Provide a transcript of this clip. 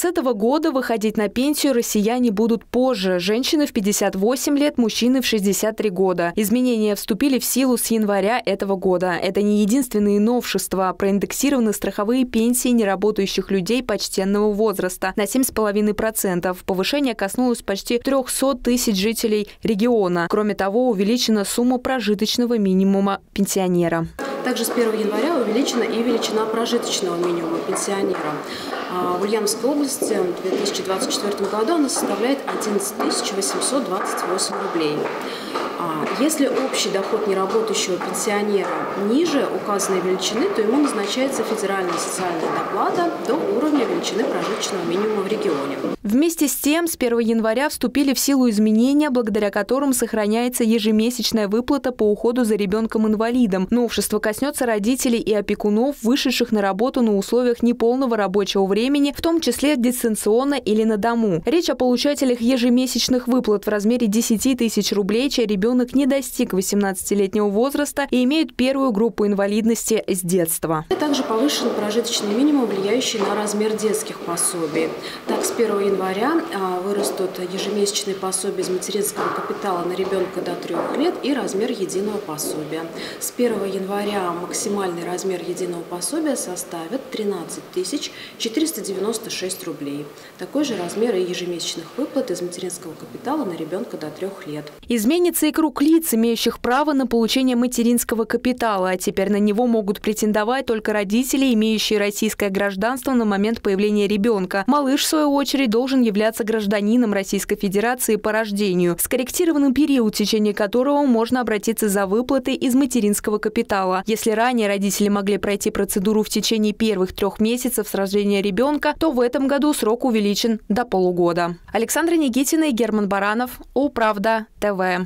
С этого года выходить на пенсию россияне будут позже. Женщины в 58 лет, мужчины в 63 года. Изменения вступили в силу с января этого года. Это не единственные новшества. Проиндексированы страховые пенсии неработающих людей почтенного возраста на 7,5%. Повышение коснулось почти 300 тысяч жителей региона. Кроме того, увеличена сумма прожиточного минимума пенсионера. Также с 1 января увеличена и величина прожиточного минимума пенсионера. В Ульяновской области в 2024 году она составляет 11 828 рублей. Если общий доход неработающего пенсионера ниже указанной величины, то ему назначается федеральная социальная доплата до уровня величины прожиточного минимума в регионе. Вместе с тем, с 1 января вступили в силу изменения, благодаря которым сохраняется ежемесячная выплата по уходу за ребенком-инвалидом. Новшество коснется родителей и опекунов, вышедших на работу на условиях неполного рабочего времени, в том числе дистанционно или на дому. Речь о получателях ежемесячных выплат в размере 10 тысяч рублей, чей ребенок не достиг 18-летнего возраста и имеют первую группу инвалидности с детства. Также повышен прожиточный минимум, влияющий на размер детских пособий. Так, с 1 января вырастут ежемесячные пособия из материнского капитала на ребенка до 3 лет и размер единого пособия. С 1 января максимальный размер единого пособия составит 13 496 рублей. Такой же размер и ежемесячных выплат из материнского капитала на ребенка до 3 лет. Изменится и круг лиц, имеющих право на получение материнского капитала. А теперь на него могут претендовать только родители, имеющие российское гражданство на момент появления ребенка. Малыш, в свою очередь, должен являться гражданином Российской Федерации по рождению, скорректированным период, в течение которого можно обратиться за выплаты из материнского капитала. Если ранее родители могли пройти процедуру в течение первых 3 месяцев с рождения ребенка, то в этом году срок увеличен до полугода. Александра Никитина и Герман Баранов, УлПравда ТВ.